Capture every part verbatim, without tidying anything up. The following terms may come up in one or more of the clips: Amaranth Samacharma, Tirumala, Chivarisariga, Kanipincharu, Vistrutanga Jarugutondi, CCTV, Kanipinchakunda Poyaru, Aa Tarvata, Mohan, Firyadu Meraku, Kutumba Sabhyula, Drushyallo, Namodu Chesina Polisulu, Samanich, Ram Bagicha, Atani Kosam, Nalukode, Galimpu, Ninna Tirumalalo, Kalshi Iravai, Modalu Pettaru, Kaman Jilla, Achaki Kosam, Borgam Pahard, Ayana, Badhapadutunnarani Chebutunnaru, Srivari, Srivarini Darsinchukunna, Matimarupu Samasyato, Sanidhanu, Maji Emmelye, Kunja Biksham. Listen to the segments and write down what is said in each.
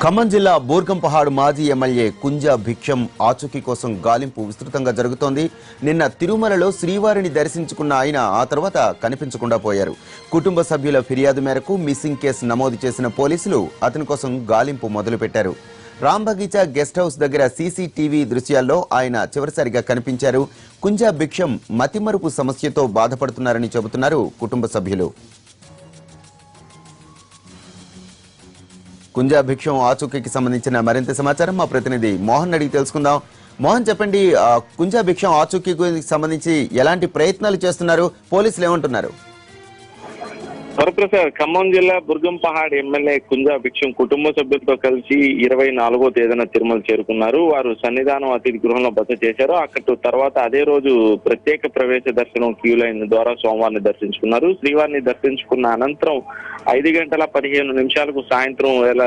Kaman Jilla, Borgam Pahard, Maji Emmelye, Kunja Biksham, Achaki Kosam, Galimpu, Vistrutanga Jarugutondi, Ninna Tirumalalo, Srivarini Darsinchukunna Ayana, Aa Tarvata, Kanipinchakunda Poyaru, Kutumba Sabhyula, Firyadu Meraku, Missing Case, Namodu Chesina Polisulu, Atani Kosam, Galimpu, Modalu Pettaru, Ram Bagicha, Guest House Daggara, C C T V, Drushyallo, Ayana, Chivarisariga, Kanipincharu, Kunja Biksham, Matimarupu Samasyato, Badhapadutunnarani Chebutunnaru, Kutumba Sabhyulu. Kunja Biksham Achaki Samanich and Amaranth Samacharma Pratinidi, Mohan details Kunda, Mohan Japandi, Kunja Biksham Achaki Samanich, Yelanti Pretnal Chestanaru, Police Leon Tunaru. Professor Kaman Jilla, Borgam Pahard, Emmelye, Kunja Biksham, Kutumba Sabhyula, Kalshi Iravai, Nalukode, Ayana Tirumalalo, Varu Sanidhanu Atithi Gruhamlo Basa Chesaru, Akkadi Tarvata Ade Roju, Pratyeka Pravesha Darshanam Queue Line Dwara Somavaranni Darsinchukunnaru, Srivarini Darsinchukunna Anantaram ఐదు గంటల పదిహేను నిమిషాలకు సాయంత్రం వేళ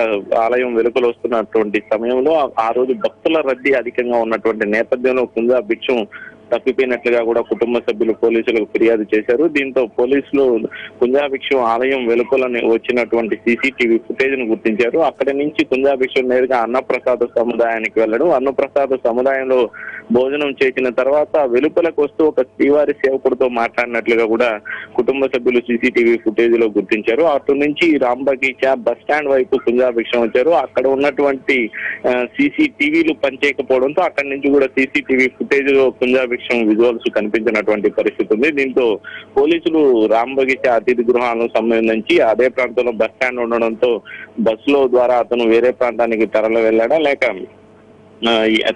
ఆలయం వెలుపల వస్తున్నటువంటి సమయంలో ఆ రోజు భక్తుల రద్దీ అధికంగా ఉన్నటువంటి నేపథ్యంలో కుంజా భిక్షం తప్పిపోయినట్లుగా కూడా కుటుంబ సభ్యులు పోలీసులకు ఫిర్యాదు చేశారు. దీంతో పోలీసులు కుంజా భిక్షం ఆలయం వెలుపలని వచ్చినటువంటి సీసీటీవీ ఫుటేజ్ను గుర్తించారు. అక్కడి నుంచి కుంజా భిక్షం నేరుగా అన్నప్రసాద సముదాయానికి వెళ్ళడం, అన్నప్రసాద సముదాయంలో భోజనం చేసిన తర్వాత వెలుపలకు వస్తూ ఒక శ్రీవారి సేవకుడితో మాట్లాడినట్లుగా కూడా కుటుంబ సభ్యులు సీసీటీవీ ఫుటేజ్ లో గుర్తించారు. అటు నుంచి రామ్ బగీచా బస్ స్టాండ్ వైపు కుంజా భిక్షం వచ్చారు. అక్కడ ఉన్నటువంటి సీసీటీవీలు పనిచేయకపోవడంతో అక్కడి నుంచి కూడా సీసీటీవీ ఫుటేజ్ లో కుంజా భిక్షం విజువల్స్ కనిపించినటువంటి పరిస్థితి ఉంది. దీంతో పోలీసులు రామ్ బగీచా అతిథి గృహాలను సంబంధించి అదే ప్రాంతంలో బస్ స్టాండ్ ఉండడంతో బస్సులో ద్వారా అతను వేరే ప్రాంతానికి తరలి వెళ్ళాడా లేక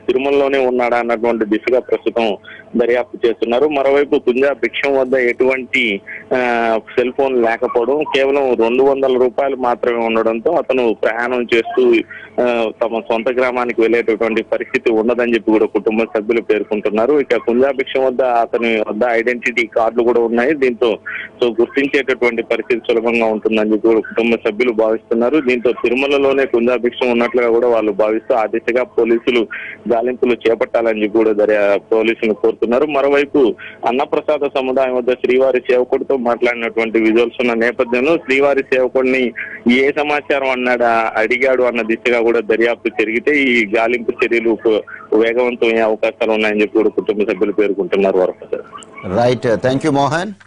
తిరుమలలోనే ఉన్నాడా అన్నటువంటి దిశగా ప్రస్తుతం దర్యాప్తు చేస్తున్నారు. మరోవైపు కుంజా భిక్షం వద్ద ఎటువంటి సెల్ ఫోన్ లేకపోవడం, కేవలం రెండు వందల రూపాయలు మాత్రమే ఉండడంతో అతను ప్రయాణం చేస్తూ తమ సొంత గ్రామానికి వెళ్ళేటటువంటి పరిస్థితి ఉండదని చెప్పి కూడా కుటుంబ సభ్యులు పేర్కొంటున్నారు. ఇక కుంజా భిక్షం వద్ద అతని వద్ద ఐడెంటిటీ కార్డులు కూడా ఉన్నాయి. దీంతో సో గుర్తించేటటువంటి పరిస్థితి సులభంగా ఉంటుందని చెప్పి కూడా కుటుంబ సభ్యులు భావిస్తున్నారు. దీంతో తిరుమలలోనే కుంజా భిక్షం ఉన్నట్లుగా కూడా వాళ్ళు భావిస్తూ ఆ దిశగా పోలీసులు గాలింపులు చేపట్టాలని కూడా పోలీసులు కోరుతున్నారు. మరోవైపు అన్నప్రసాద సముదాయం వద్ద శ్రీవారి సేవకుడితో మాట్లాడినటువంటి విజువల్స్ ఉన్న నేపథ్యంలో శ్రీవారి సేవకుడిని ఏ సమాచారం అన్నాడా అడిగాడు అన్న దిశగా కూడా దర్యాప్తు జరిగితే ఈ గాలింపు చర్యలు వేగవంతమయ్యే అవకాశాలు ఉన్నాయని చెప్పి కూడా కుటుంబ సభ్యులు పేర్కొంటున్నారు. Right, thank you Mohan.